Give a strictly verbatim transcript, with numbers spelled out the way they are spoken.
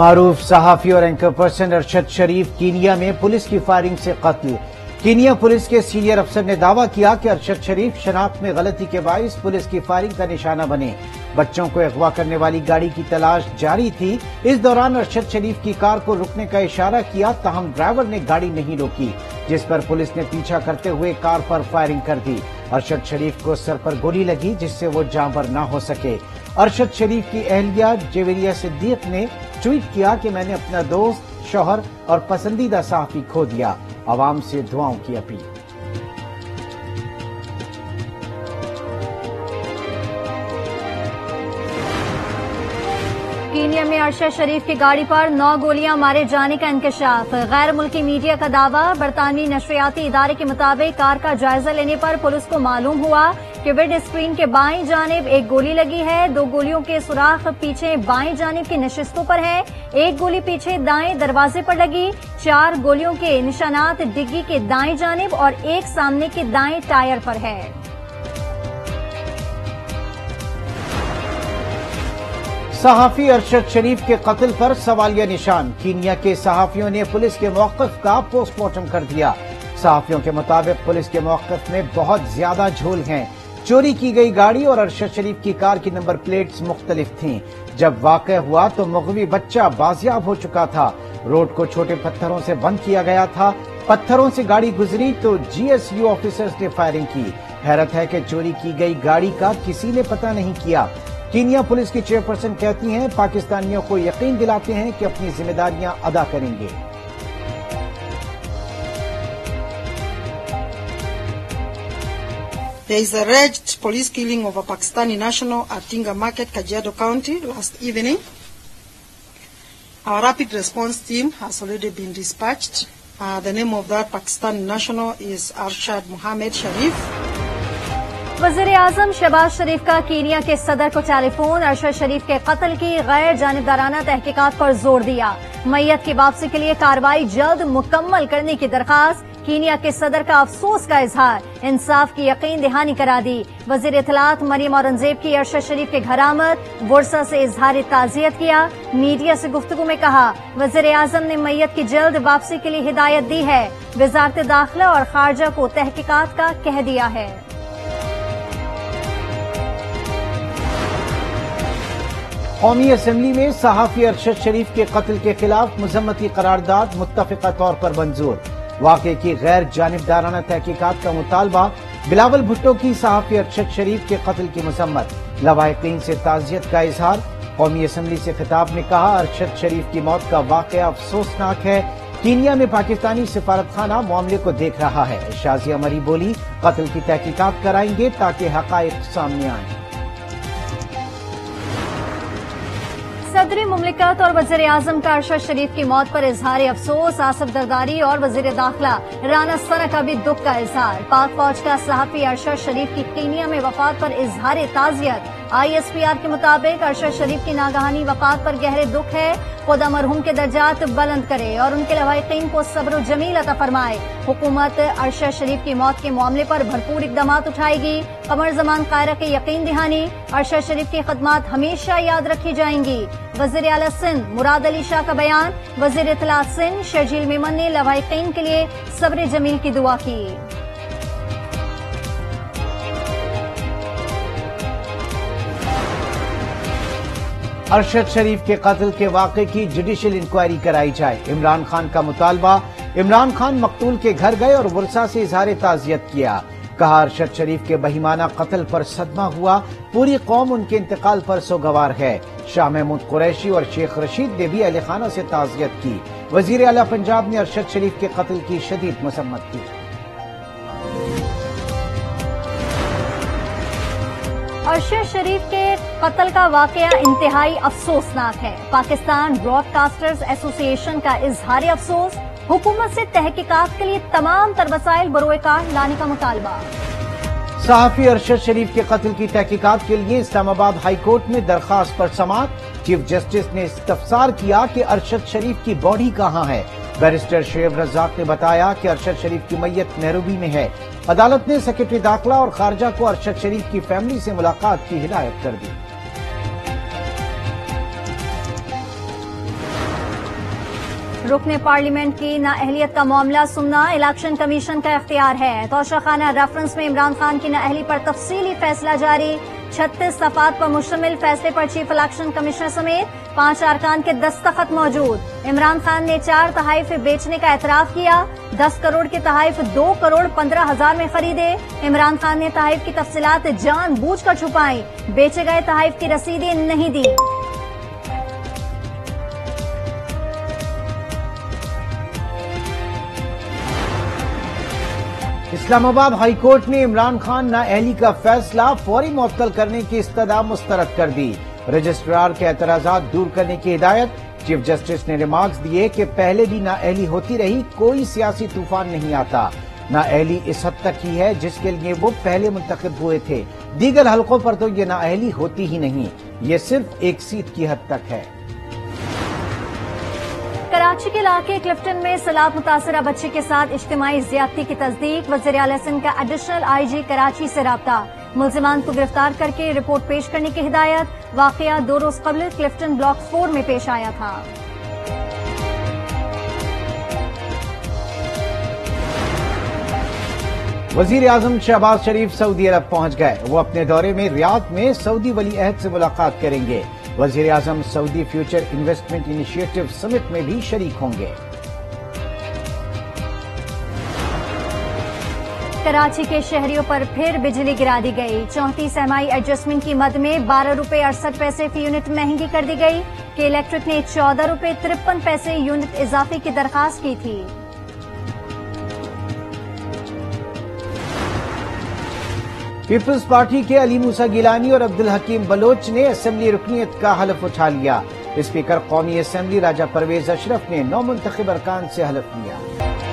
मारूफ सहाफी और anchor person Arshad Sharif Kenya में पुलिस की फायरिंग से कत्ल। कीनिया पुलिस के सीनियर अफसर ने दावा किया कि अरशद शरीफ शनाख्त में गलती के बायस पुलिस की फायरिंग का निशाना बने। बच्चों को अगवा करने वाली गाड़ी की तलाश जारी थी। इस दौरान अरशद शरीफ की कार को रुकने का इशारा किया, ताहम ड्राइवर ने गाड़ी नहीं रोकी, जिस पर पुलिस ने पीछा करते हुए कार पर फायरिंग कर दी। अरशद शरीफ को सर पर गोली लगी, जिससे वो जान पर न हो सके। अरशद शरीफ की अहलिया जवेरिया सिद्दीक ने ट्वीट किया कि मैंने अपना दोस्त, शौहर और पसंदीदा साथी खो दिया। आवाम से दुआओं की अपील। कीनिया में अरशद शरीफ की गाड़ी पर नौ गोलियां मारे जाने का इंकशाफ। गैर मुल्की मीडिया का दावा। बरतानवी नशरियाती इदारे के मुताबिक कार का जायजा लेने पर पुलिस को मालूम हुआ कि विंड स्क्रीन के बाईं जानिब एक गोली लगी है। दो गोलियों के सुराख पीछे बाईं जानिब की नशिस्तों पर है। एक गोली पीछे दाएं दरवाजे पर लगी। चार गोलियों के निशानात डिग्गी के दाएं जानिब और एक सामने के दाएं टायर पर है। सहाफी अरशद शरीफ के कत्ल पर सवालिया निशान। कीनिया के सहाफियों ने पुलिस के मौकफ का पोस्टमार्टम कर दिया। सहाफियों के मुताबिक पुलिस के मौकफ में बहुत ज्यादा झोल हैं। चोरी की गई गाड़ी और अरशद शरीफ की कार की नंबर प्लेट्स मुख्तलिफ थीं। जब वाक़या हुआ तो मगवी बच्चा बाजियाब हो चुका था। रोड को छोटे पत्थरों से बंद किया गया था। पत्थरों से गाड़ी गुजरी तो जी एस यू ऑफिसर्स ने फायरिंग की। हैरत है कि चोरी की गई गाड़ी का किसी ने पता नहीं किया। कीनिया पुलिस की चेयरपर्सन कहती हैं, पाकिस्तानियों को यकीन दिलाते हैं कि अपनी जिम्मेदारियां अदा करेंगे। There is a alleged police killing of a Pakistani national at Tinga Market, Kajiado County, last evening. Our rapid response team has already been dispatched. Uh, the name of that Pakistani national is Arshad Muhammad Sharif. वज़ीर-ए-आज़म शहबाज शरीफ का Kenya के सदर को telephone. Arshad शरीफ के कत्ल की गैर जानिबदाराना तहकीकात पर जोर दिया। मैयत की वापसी के लिए कार्रवाई जल्द मुकम्मल करने की दरखास्त। कीनिया के सदर का अफसोस का इजहार। इंसाफ की यकीन दहानी करा दी। वजीर इतलात मरीम अरंजेब की अरशद शरीफ के घर आमद। वर्षा से इजहार ताज़ियत किया। मीडिया से गुफ्तगू में कहा, वज़ीर-ए-आज़म ने मैयत की जल्द वापसी के लिए हिदायत दी है। वजारत दाखिला और खारजा को तहकीकात का कह दिया है। कौमी असम्बली में सहाफी अरशद शरीफ के कत्ल के खिलाफ मजम्मती करारदाद मुत्तफिका तौर पर मंजूर। वाक़े की गैर जानिबदाराना तहकीकात का मुतालबा। बिलावल भुट्टो की सहाफी अरशद शरीफ के कत्ल की मजम्मत। लवाहिकीन से ताज़ियत का इजहार। कौमी असम्बली से खिताब में कहा, अरशद शरीफ की मौत का वाक़या अफसोसनाक है। कीनिया में पाकिस्तानी सिफारतखाना मामले को देख रहा है। शाजिया मरी बोली, कत्ल की तहकीकात कराएंगे ताकि हक़ाइक़ सामने आए। सदर मुमलिकत और वज़ीर आज़म का अरशद शरीफ की मौत पर इजहार अफसोस। आसिफ ज़रदारी और वज़ीर दाखिला राना सना का भी दुख का इजहार। पाक फौज का सहाफी अरशद शरीफ की कीनिया में वफात पर इजहार ताज़ियत। आई एस पी आर के मुताबिक अरशद शरीफ की नागहानी वफात पर गहरे दुख है। खुदा मरहूम के दर्जात बुलंद करे और उनके लवाहिकीन को सब्र जमील अता फरमाए। हुकूमत अरशद शरीफ की मौत के मामले पर भरपूर इकदामात उठाएगी। कमर जमान कायरा की यकीन दहानी। अरशद शरीफ की खदमात हमेशा याद रखी जाएंगी। वज़ीर आला सिंध मुराद अली शाह का बयान। वज़ीर इत्तला सिंध शजील मेमन ने लवाहिकीन के लिए सब्र जमील की दुआ की। अरशद शरीफ के कत्ल के वाक़े की जुडिशल इंक्वायरी कराई जाए। इमरान खान का मुतालबा। इमरान खान मकतूल के घर गए और वर्षा से इजहार ताज़ियत किया। कहा, अरशद शरीफ के बहिमाना कत्ल पर सदमा हुआ। पूरी कौम उनके इंतकाल पर सोगवार है। शाह महमूद कुरैशी और शेख रशीद ने भी अहले खाना से ताज़ियत की। वज़ीर आला पंजाब ने अरशद शरीफ के कत्ल की शदीद मसम्मत की। अरशद शरीफ के कत्ल का वाकया इंतहाई अफसोसनाक है। पाकिस्तान ब्रॉडकास्टर्स एसोसिएशन का इजहार अफसोस। हुकूमत से तहकीकात के लिए तमाम तर वसाइल बरोए कार लाने का मुतालबा। सहाफी अरशद शरीफ के कत्ल की तहकीकात के लिए इस्लामाबाद हाई कोर्ट में दरखास्त पर समाअत। चीफ जस्टिस ने इस्तफसार किया कि अरशद शरीफ की बॉडी कहाँ है। बैरिस्टर शेख रजाक ने बताया कि अरशद शरीफ की मैयत नैरोबी में है। अदालत ने सेक्रेटरी दाखिला और खारजा को अरशद शरीफ की फैमिली से मुलाकात की हिदायत कर दी। रुकने पार्लियामेंट की नाअहलियत का मामला सुनना इलेक्शन कमीशन का इख्तियार है। तोशाखाना रेफरेंस में इमरान खान की नाअहली पर तफसीली फैसला जारी। छत्तीस सफात पर मुश्तमिल फैसले पर चीफ इलेक्शन कमिश्नर समेत पांच अरकान के दस्तखत मौजूद। इमरान खान ने चार तहाइफ बेचने का एतराफ किया। दस करोड़ के तहाइफ दो करोड़ पंद्रह हजार में खरीदे। इमरान खान ने तहाइफ की तफसीलात जानबूझकर छुपाई। बेचे गए तहाइफ की रसीदें नहीं दी। इस्लामाबाद हाई कोर्ट ने इमरान खान नाअहली का फैसला फौरी मुअत्तल करने की इस्तदा मुस्तरद कर दी। रजिस्ट्रार के एतराजात दूर करने की हिदायत। चीफ जस्टिस ने रिमार्क्स दिए कि पहले भी नाअहली होती रही, कोई सियासी तूफान नहीं आता। नाअहली इस हद तक ही है जिसके लिए वो पहले मुंतखब हुए थे। दीगर हलकों पर तो ये नाअहली होती ही नहीं, ये सिर्फ एक सीट की हद तक है। कराची के इलाके क्लिफ्टन में सैलाब मुतासरा बच्चे के साथ इज्तिमाई ज्यादती की तस्दीक। वज़ीर आला सिंध का एडिशनल आई जी कराची से राब्ता। मुलजिमान को गिरफ्तार करके रिपोर्ट पेश करने की हिदायत। वाकया दो रोज कबल क्लिफ्टन ब्लॉक फोर में पेश आया था। वजीर आजम शहबाज शरीफ सऊदी अरब पहुंच गए। वो अपने दौरे में रियाद में सऊदी वली अहद से मुलाकात करेंगे। वजीर आजम Saudi future investment initiative summit में भी शरीक होंगे। कराची के शहरियों पर फिर बिजली गिरा दी गई। चौथी सहमाई एडजस्टमेंट की मद में बारह रूपए अड़सठ पैसे फी यूनिट महंगी कर दी गई। केलेक्ट्रिक ने चौदह रूपए तिरपन पैसे यूनिट इजाफे की दरखास्त की थी। पीपल्स पार्टी के अली मूसा गिलानी और अब्दुल हकीम बलोच ने असेंबली रुकनियत का हलफ उठा लिया। स्पीकर कौमी असेंबली राजा परवेज अशरफ ने नौ मुंतखब अरकान से हलफ लिया।